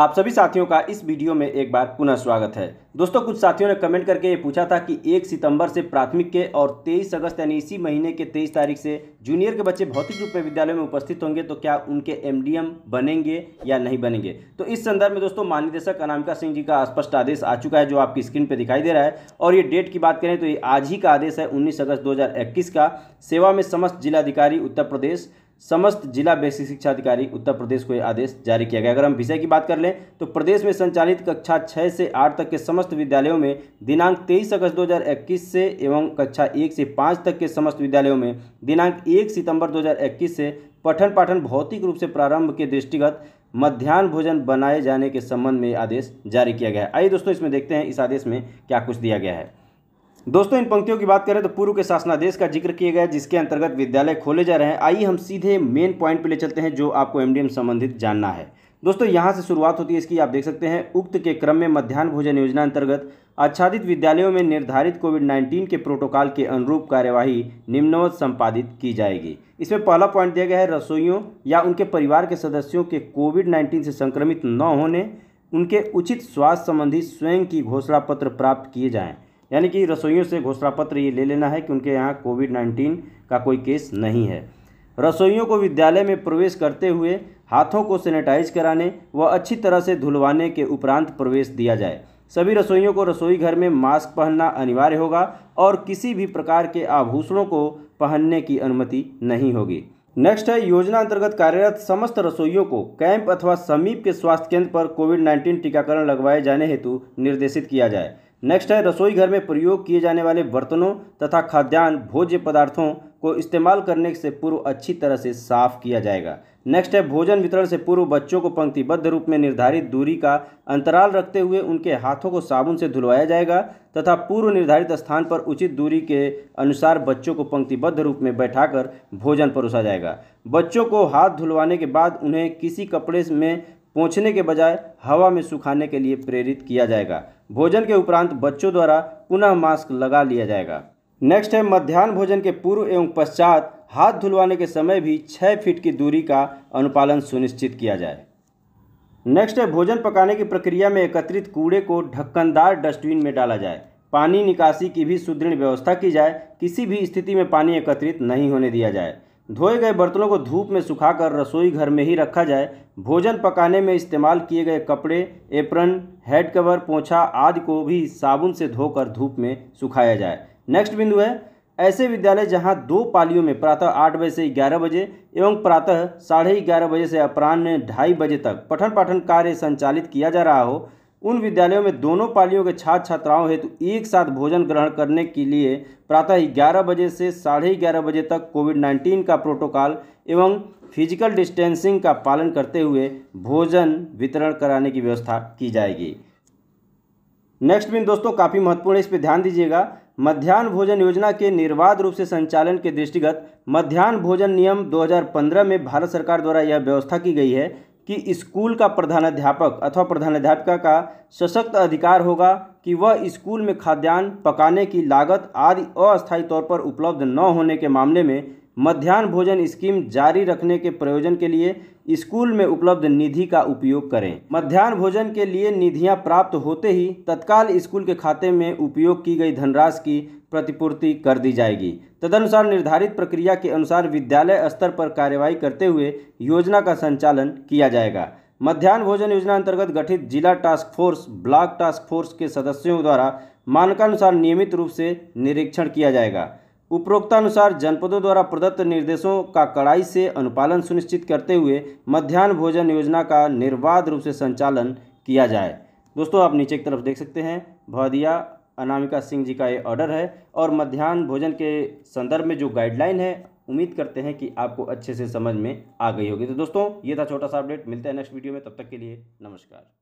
आप सभी साथियों का इस वीडियो में एक बार पुनः स्वागत है। दोस्तों, कुछ साथियों ने कमेंट करके ये पूछा था कि 1 सितंबर से प्राथमिक के और 23 अगस्त यानी इसी महीने के 23 तारीख से जूनियर के बच्चे भौतिक रूप में विद्यालय में उपस्थित होंगे तो क्या उनके एमडीएम बनेंगे या नहीं बनेंगे। तो इस संदर्भ में दोस्तों महानिदेशक अनामिका सिंह जी का स्पष्ट आदेश आ चुका है जो आपकी स्क्रीन पर दिखाई दे रहा है। और ये डेट की बात करें तो ये आज ही का आदेश है 19 अगस्त 2021 का। सेवा में समस्त जिलाधिकारी उत्तर प्रदेश, समस्त जिला बेसिक शिक्षा अधिकारी उत्तर प्रदेश को यह आदेश जारी किया गया। अगर हम विषय की बात कर लें तो प्रदेश में संचालित कक्षा 6 से 8 तक के समस्त विद्यालयों में दिनांक 23 अगस्त 2021 से एवं कक्षा 1 से 5 तक के समस्त विद्यालयों में दिनांक 1 सितंबर 2021 से पठन पाठन भौतिक रूप से प्रारंभ के दृष्टिगत मध्याह्न भोजन बनाए जाने के संबंध में आदेश जारी किया गया है। आइए दोस्तों इसमें देखते हैं इस आदेश में क्या कुछ दिया गया है। दोस्तों इन पंक्तियों की बात करें तो पूर्व के शासनादेश का जिक्र किया गया है जिसके अंतर्गत विद्यालय खोले जा रहे हैं। आइए हम सीधे मेन पॉइंट पे ले चलते हैं जो आपको एमडीएम संबंधित जानना है। दोस्तों यहाँ से शुरुआत होती है इसकी, आप देख सकते हैं। उक्त के क्रम में मध्याह्न भोजन योजना अंतर्गत आच्छादित विद्यालयों में निर्धारित कोविड-19 के प्रोटोकॉल के अनुरूप कार्यवाही निम्नवत संपादित की जाएगी। इसमें पहला पॉइंट दिया गया है, रसोइयों या उनके परिवार के सदस्यों के कोविड-19 से संक्रमित न होने, उनके उचित स्वास्थ्य संबंधी स्वयं की घोषणा पत्र प्राप्त किए जाएँ। यानी कि रसोइयों से घोषणा पत्र ये ले लेना है कि उनके यहाँ कोविड-19 का कोई केस नहीं है। रसोइयों को विद्यालय में प्रवेश करते हुए हाथों को सैनिटाइज कराने व अच्छी तरह से धुलवाने के उपरांत प्रवेश दिया जाए। सभी रसोइयों को रसोई घर में मास्क पहनना अनिवार्य होगा और किसी भी प्रकार के आभूषणों को पहनने की अनुमति नहीं होगी। नेक्स्ट है, योजना अंतर्गत कार्यरत समस्त रसोइयों को कैंप अथवा समीप के स्वास्थ्य केंद्र पर कोविड-19 टीकाकरण लगवाए जाने हेतु निर्देशित किया जाए। नेक्स्ट है, रसोई घर में प्रयोग किए जाने वाले बर्तनों तथा खाद्यान्न भोज्य पदार्थों को इस्तेमाल करने से पूर्व अच्छी तरह से साफ किया जाएगा। नेक्स्ट है, भोजन वितरण से पूर्व बच्चों को पंक्तिबद्ध रूप में निर्धारित दूरी का अंतराल रखते हुए उनके हाथों को साबुन से धुलवाया जाएगा तथा पूर्व निर्धारित स्थान पर उचित दूरी के अनुसार बच्चों को पंक्तिबद्ध रूप में बैठाकर भोजन परोसा जाएगा। बच्चों को हाथ धुलवाने के बाद उन्हें किसी कपड़े में पोंछने के बजाय हवा में सुखाने के लिए प्रेरित किया जाएगा। भोजन के उपरांत बच्चों द्वारा पुनः मास्क लगा लिया जाएगा। नेक्स्ट है, मध्याह्न भोजन के पूर्व एवं पश्चात हाथ धुलवाने के समय भी 6 फीट की दूरी का अनुपालन सुनिश्चित किया जाए। नेक्स्ट है, भोजन पकाने की प्रक्रिया में एकत्रित कूड़े को ढक्कनदार डस्टबिन में डाला जाए। पानी निकासी की भी सुदृढ़ व्यवस्था की जाए। किसी भी स्थिति में पानी एकत्रित नहीं होने दिया जाए। धोए गए बर्तनों को धूप में सुखाकर रसोई घर में ही रखा जाए। भोजन पकाने में इस्तेमाल किए गए कपड़े, एप्रन, हेड कवर, पोछा आदि को भी साबुन से धोकर धूप में सुखाया जाए। नेक्स्ट बिंदु है, ऐसे विद्यालय जहां 2 पालियों में प्रातः 8 बजे से 11 बजे एवं प्रातः 11:30 बजे से अपराह्न 2:30 बजे तक पठन पाठन कार्य संचालित किया जा रहा हो, उन विद्यालयों में दोनों पालियों के छात्र छात्राओं हेतु एक साथ भोजन ग्रहण करने के लिए प्रातः 11 बजे से 11:30 बजे तक कोविड-19 का प्रोटोकॉल एवं फिजिकल डिस्टेंसिंग का पालन करते हुए भोजन वितरण कराने की व्यवस्था की जाएगी। नेक्स्ट बिंदु दोस्तों काफ़ी महत्वपूर्ण है, इस पर ध्यान दीजिएगा। मध्याह्न भोजन योजना के निर्बाध रूप से संचालन के दृष्टिगत मध्याह्न भोजन नियम 2015 में भारत सरकार द्वारा यह व्यवस्था की गई है कि स्कूल का प्रधानाध्यापक अथवा प्रधानाध्यापिका का सशक्त अधिकार होगा कि वह स्कूल में खाद्यान्न पकाने की लागत आदि अस्थायी तौर पर उपलब्ध न होने के मामले में मध्याह्न भोजन स्कीम जारी रखने के प्रयोजन के लिए स्कूल में उपलब्ध निधि का उपयोग करें। मध्याह्न भोजन के लिए निधियां प्राप्त होते ही तत्काल स्कूल के खाते में उपयोग की गई धनराशि की प्रतिपूर्ति कर दी जाएगी। तदनुसार निर्धारित प्रक्रिया के अनुसार विद्यालय स्तर पर कार्यवाही करते हुए योजना का संचालन किया जाएगा। मध्याह्न भोजन योजना अंतर्गत गठित जिला task force, block task force के सदस्यों द्वारा मानकानुसार नियमित रूप से निरीक्षण किया जाएगा। उपरोक्तानुसार जनपदों द्वारा प्रदत्त निर्देशों का कड़ाई से अनुपालन सुनिश्चित करते हुए मध्याह्न भोजन योजना का निर्बाध रूप से संचालन किया जाए। दोस्तों आप नीचे की तरफ देख सकते हैं, भदिया अनामिका सिंह जी का ये ऑर्डर है और मध्याह्न भोजन के संदर्भ में जो गाइडलाइन है उम्मीद करते हैं कि आपको अच्छे से समझ में आ गई होगी। तो दोस्तों ये था छोटा सा अपडेट, मिलते हैं नेक्स्ट वीडियो में, तब तक के लिए नमस्कार।